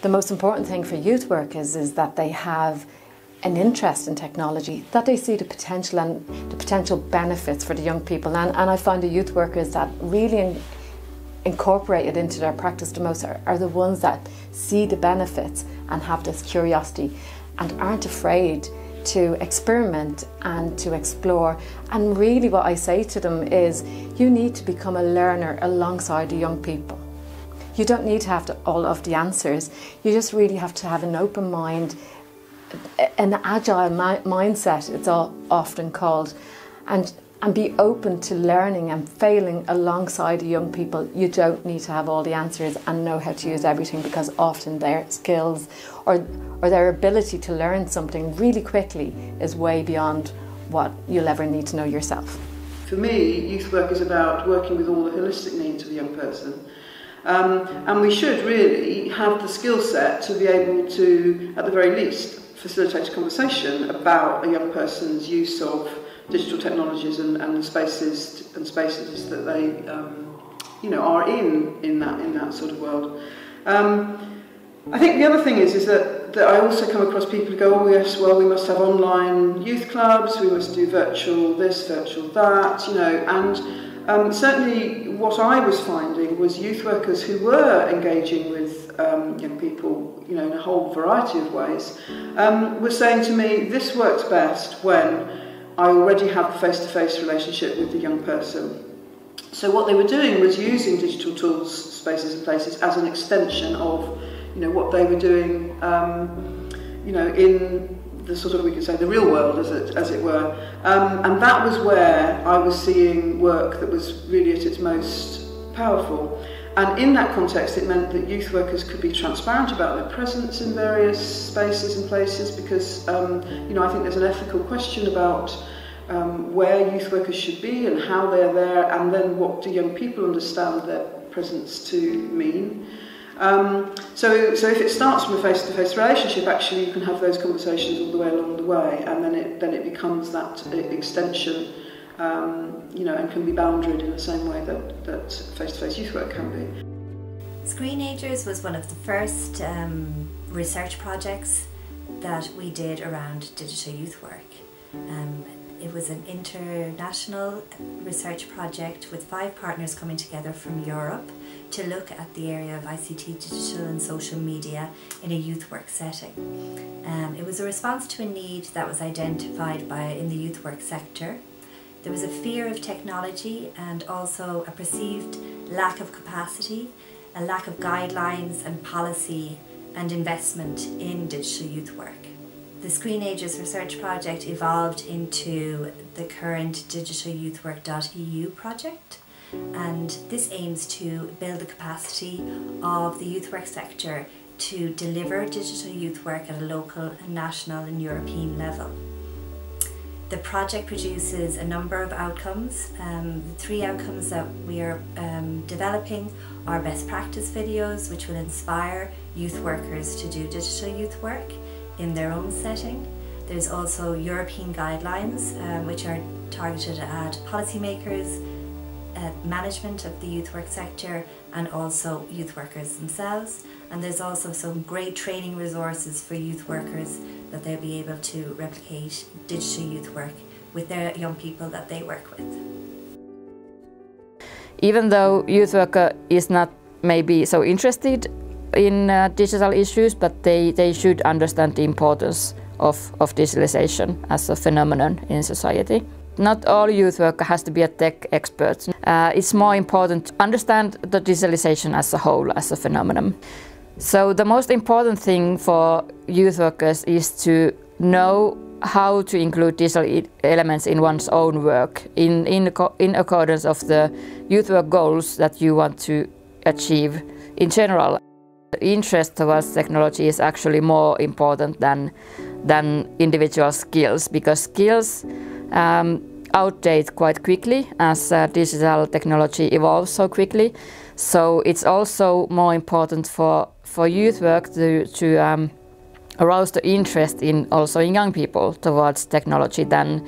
The most important thing for youth workers is that they have an interest in technology, that they see the potential and the potential benefits for the young people. And I find the youth workers that really incorporate it into their practice the most are the ones that see the benefits and have this curiosity and aren't afraid to experiment and to explore. And really what I say to them is, you need to become a learner alongside the young people. You don't need to have all of the answers. You just really have to have an open mind, an agile mindset, it's all often called, and be open to learning and failing alongside the young people. You don't need to have all the answers and know how to use everything, because often their skills or their ability to learn something really quickly is way beyond what you'll ever need to know yourself. For me, youth work is about working with all the holistic needs of the young person. And we should really have the skill set to be able to, at the very least, facilitate a conversation about a young person's use of digital technologies and the spaces that they, you know, are in that sort of world. I think the other thing is that I also come across people who go, oh yes, well, we must have online youth clubs, we must do virtual this, virtual that, you know, and certainly what I was finding was youth workers who were engaging with young people, you know, in a whole variety of ways, were saying to me, this works best when I already have a face-to-face relationship with the young person. So what they were doing was using digital tools, spaces and places as an extension of, you know, what they were doing, you know, in the sort of, we could say, the real world, as it were. And that was where I was seeing work that was really at its most powerful. And in that context, it meant that youth workers could be transparent about their presence in various spaces and places, because you know, I think there's an ethical question about where youth workers should be and how they're there, and then what do young people understand their presence to mean. So if it starts from a face-to-face relationship, actually you can have those conversations all the way along the way, and then it becomes that extension. You know, and can be boundaried in the same way that face-to-face youth work can be. Screenagers was one of the first research projects that we did around digital youth work. It was an international research project with 5 partners coming together from Europe to look at the area of ICT, digital and social media in a youth work setting. It was a response to a need that was identified in the youth work sector. There was a fear of technology and also a perceived lack of capacity, a lack of guidelines and policy and investment in digital youth work. The Screenagers research project evolved into the current digitalyouthwork.eu project, and this aims to build the capacity of the youth work sector to deliver digital youth work at a local, national and European level. The project produces a number of outcomes. The 3 outcomes that we are developing are best practice videos, which will inspire youth workers to do digital youth work in their own setting. There's also European guidelines, which are targeted at policymakers, management of the youth work sector, and also youth workers themselves. And there's also some great training resources for youth workers that they'll be able to replicate digital youth work with their young people that they work with. Even though youth worker is not maybe so interested in digital issues, but they should understand the importance of digitalization as a phenomenon in society. Not all youth worker has to be a tech expert. It's more important to understand the digitalization as a whole, as a phenomenon. So the most important thing for youth workers is to know how to include digital elements in one's own work in accordance of the youth work goals that you want to achieve in general. The interest towards technology is actually more important than individual skills, because skills outdate quite quickly as digital technology evolves so quickly. So it's also more important for youth work to arouse the interest in young people towards technology than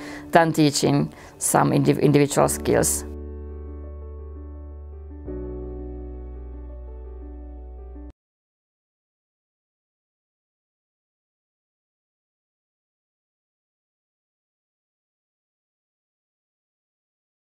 teaching some individual skills.